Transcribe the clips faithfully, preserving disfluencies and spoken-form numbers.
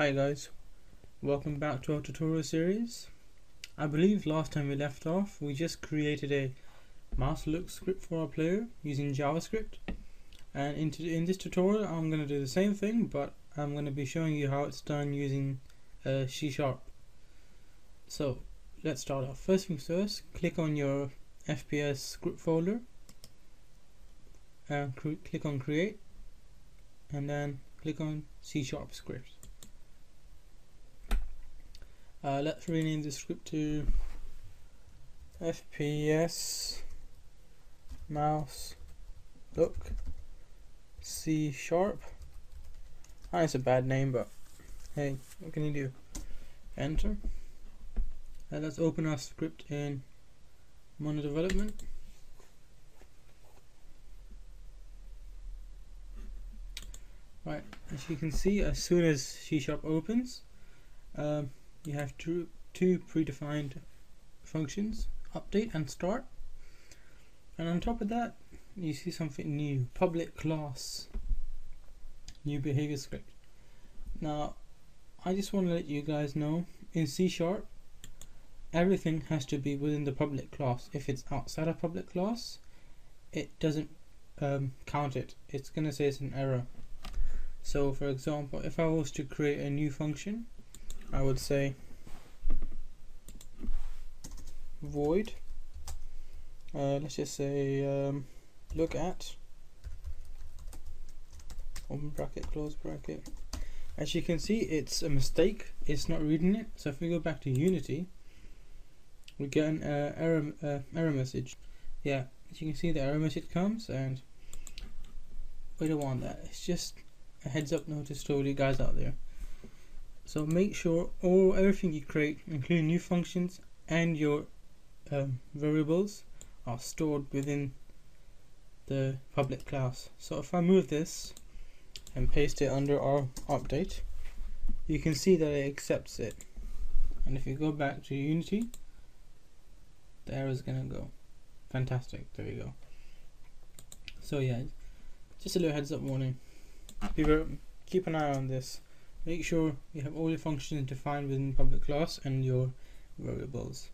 Hi guys, welcome back to our tutorial series. I believe last time we left off we just created a mouse look script for our player using JavaScript, and in, in this tutorial I'm going to do the same thing, but I'm going to be showing you how it's done using uh, C Sharp. So let's start off. First things first, click on your F P S script folder and click on create, and then click on C Sharp script. Uh, let's rename the script to F P S Mouse Look C Sharp. Oh, it's a bad name, but hey, what can you do? Enter. And let's open our script in Mono Development. Right, as you can see, as soon as C Sharp opens, um, you have two, two predefined functions, update and start. And on top of that, you see something new, public class, new behavior script. Now, I just want to let you guys know, in C Sharp, everything has to be within the public class. If it's outside of public class, it doesn't um, count it. It's going to say it's an error. So, for example, if I was to create a new function, I would say void, uh, let's just say um, look at, open bracket, close bracket. As you can see, it's a mistake, it's not reading it. So if we go back to Unity, we get an uh, error, uh, error message. Yeah, as you can see, the error message comes, and we don't want that. It's just a heads up notice to all you guys out there. So make sure all everything you create, including new functions and your um, variables, are stored within the public class. So if I move this and paste it under our update, you can see that it accepts it. And if you go back to Unity, the error is gonna go. Fantastic, there we go. So yeah, just a little heads up warning. Keep an eye on this. Make sure you have all your functions defined within public class and your variables.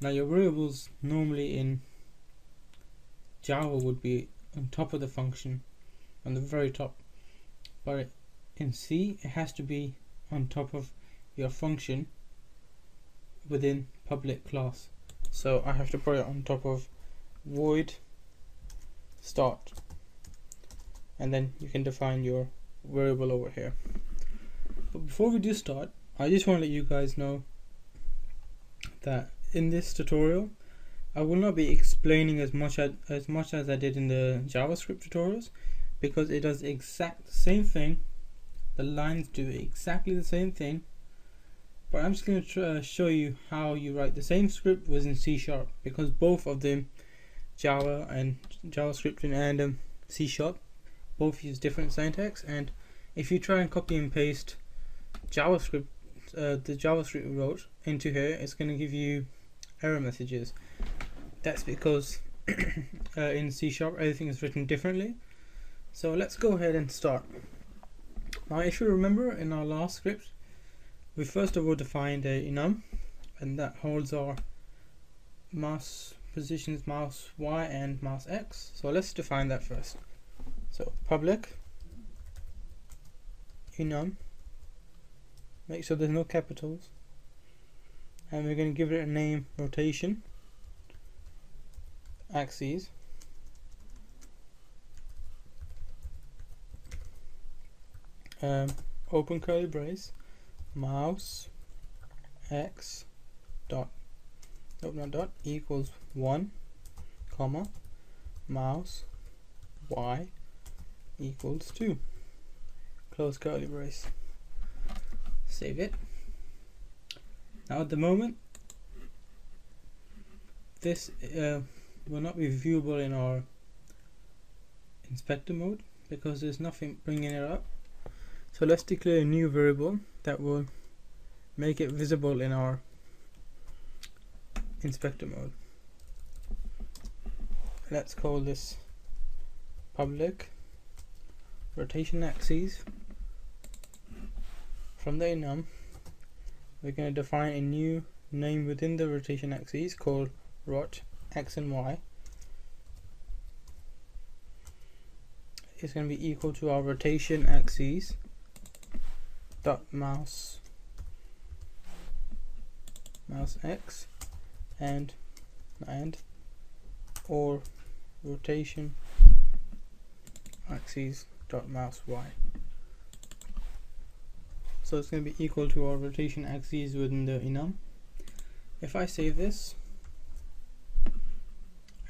Now, your variables normally in Java would be on top of the function, on the very top, but in C it has to be on top of your function within public class. So I have to put it on top of void start, and then you can define your variable over here. But before we do start, I just want to let you guys know that in this tutorial I will not be explaining as much as, as much as I did in the JavaScript tutorials, because it does exact the same thing. The lines do exactly the same thing, but I'm just going to try, uh, show you how you write the same script within C Sharp, because both of them, Java and JavaScript and um, C Sharp, both use different syntax. And if you try and copy and paste JavaScript, uh, the JavaScript we wrote into here, it's going to give you error messages. That's because uh, in C Sharp everything is written differently. So let's go ahead and start. Now, if you remember, in our last script we first of all defined a enum, and that holds our mouse positions, mouse y and mouse x. So let's define that first. So public enum, make sure there's no capitals, and we're going to give it a name, rotation axes, um, open curly brace, mouse x dot nope not dot equals one comma mouse y equals two, close curly brace. Save it. Now at the moment this uh, will not be viewable in our inspector mode, because there's nothing bringing it up. So let's declare a new variable that will make it visible in our inspector mode. Let's call this public rotation axes From the enum, we're going to define a new name within the rotation axes called rot x and y. It's going to be equal to our rotation axes dot mouse mouse x and and or rotation axes dot mouse y. So it's going to be equal to our rotation axes within the enum. If I save this,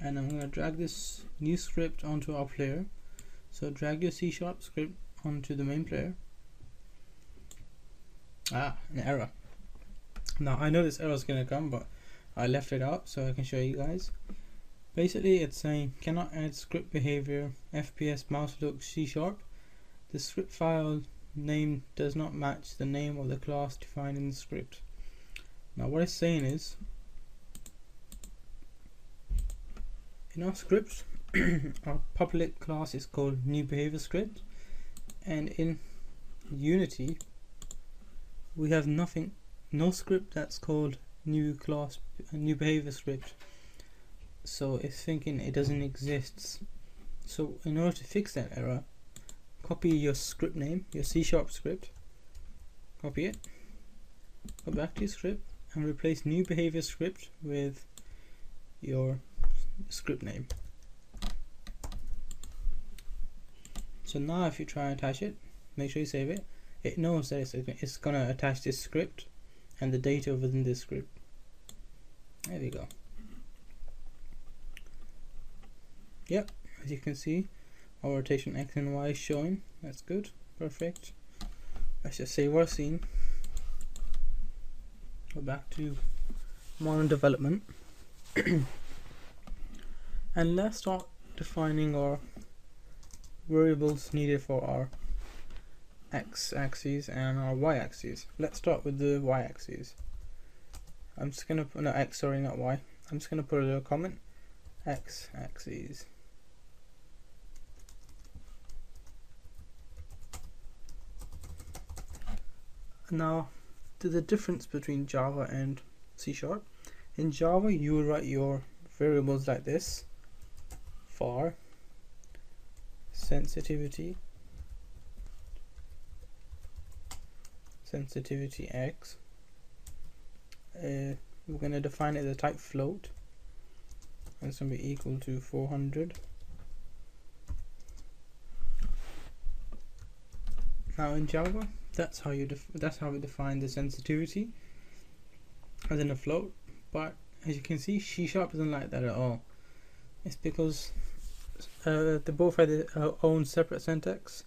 and I'm going to drag this new script onto our player. So drag your C Sharp script onto the main player. Ah, an error. Now I know this error is going to come, but I left it out so I can show you guys. Basically, it's saying cannot add script behavior F P S Mouse Look C Sharp. The script file name does not match the name of the class defined in the script. Now what it's saying is, in our script, our public class is called new behavior script, and in Unity we have nothing, no script that's called new class new behavior script, so it's thinking it doesn't exist. So in order to fix that error, copy your script name, your C# script, copy it, go back to your script and replace new behavior script with your script name. So now if you try and attach it, make sure you save it, it knows that it's, it's going to attach this script and the data within this script. There we go. Yep, as you can see, our rotation X and Y is showing. That's good, perfect. Let's just save our scene. Go back to Mono Development. And let's start defining our variables needed for our x axis and our y axis. Let's start with the y axis. I'm just gonna put no x, sorry, not y. I'm just gonna put a little comment. X axis. Now, the difference between Java and C Sharp. In Java, you will write your variables like this: var sensitivity sensitivity x. Uh, we're going to define it as a type float, and it's going to be equal to four hundred. Now in Java, that's how you def that's how we define the sensitivity, as in a float. But as you can see, C# doesn't like that at all. It's because uh, they both have their own separate syntax,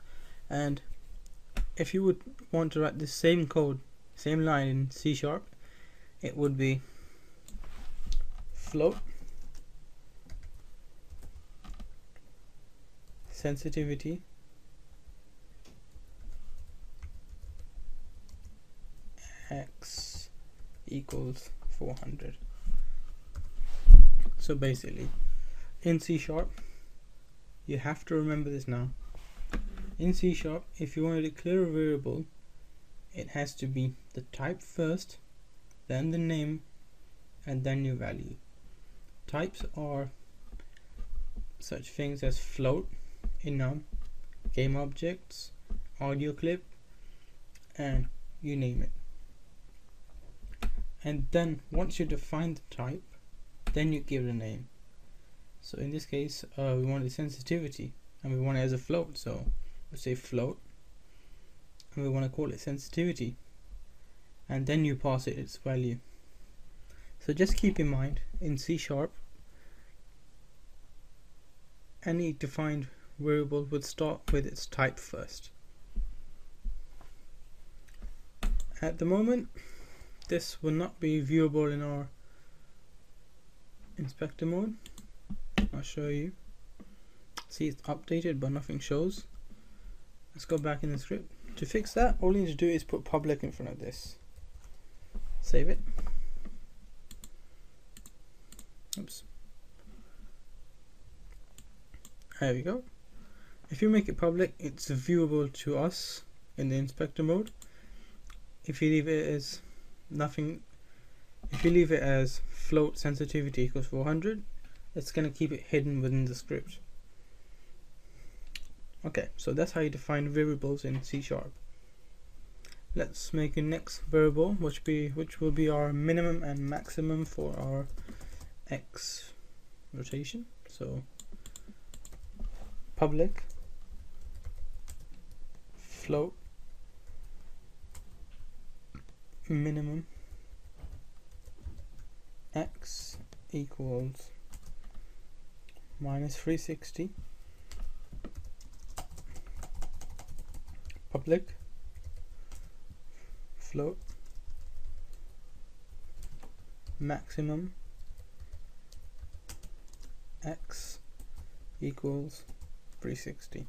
and if you would want to write the same code, same line in C#, it would be float sensitivity x equals four hundred. So basically, in C Sharp, you have to remember this now. In C Sharp, if you want to declare a variable, it has to be the type first, then the name, and then your value. Types are such things as float, enum, game objects, audio clip, and you name it. And then once you define the type, then you give it a name. So in this case, uh, we want the sensitivity and we want it as a float, so we say float and we want to call it sensitivity, and then you pass it its value. So just keep in mind, in C Sharp, any defined variable would start with its type first. At the moment, this will not be viewable in our inspector mode. I'll show you. See, it's updated but nothing shows. Let's go back in the script. To fix that, all you need to do is put public in front of this. Save it. Oops. There we go. If you make it public, it's viewable to us in the inspector mode. if you leave it as nothing, if you leave it as float sensitivity equals four hundred, it's going to keep it hidden within the script. Okay, so that's how you define variables in C Sharp. Let's make a next variable, which be which will be our minimum and maximum for our x rotation. So public float minimum x equals minus three sixty, public float maximum x equals three sixty.